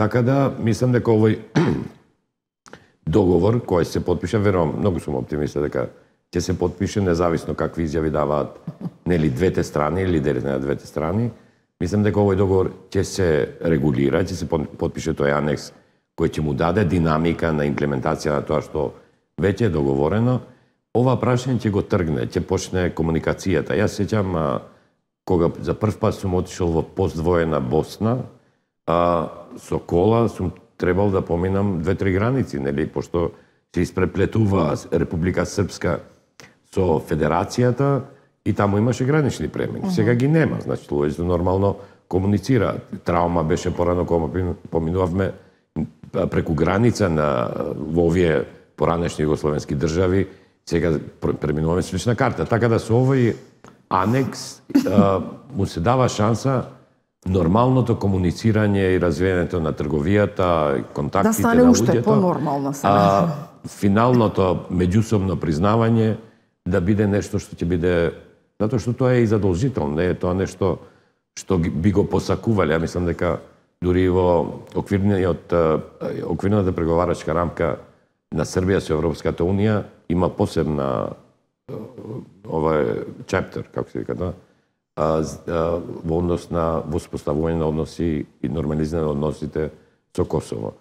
Така да, мислам дека овој договор кој се подпиша, верувам, многу сум оптимист дека ќе се подпише, независно какви изјави даваат нели двете страни, лидерите на двете страни. Мислам дека овој договор ќе се регулира, ќе се подпише тој анекс кој ќе му даде динамика на имплементација на тоа што веќе е договорено. Ова прашање ќе го тргне, ќе почне комуникацијата. Јас сеќам кога за прв пат сум отишел во поздвоена Босна, со кола сум требал да поминам две-три граници, нели, пошто се испреплетува Република Српска со Федерацијата и таму имаше гранични премини. Сега ги нема, значи луѓето нормално комуницираат. Травма беше порано кога поминувавме преку граница на во овие поранешни југословенски држави, сега преминуваме со лична карта. Така да со овој анекс му се дава шанса нормалното комуницирање и развиењето на трговијата, контактите на луѓето. Да стане уште по-нормално сега. Финалното меѓусобно признавање да биде нешто што ќе биде, затоа што тоа е и задолжително, не е тоа нешто што би го посакувале. Ја мислам дека дури во оквирната преговарачка рамка на Србија со Европската унија има посебна ова чептер, како се вика, да, во однос на воспоставување на односи и нормализирање на односите со Косово.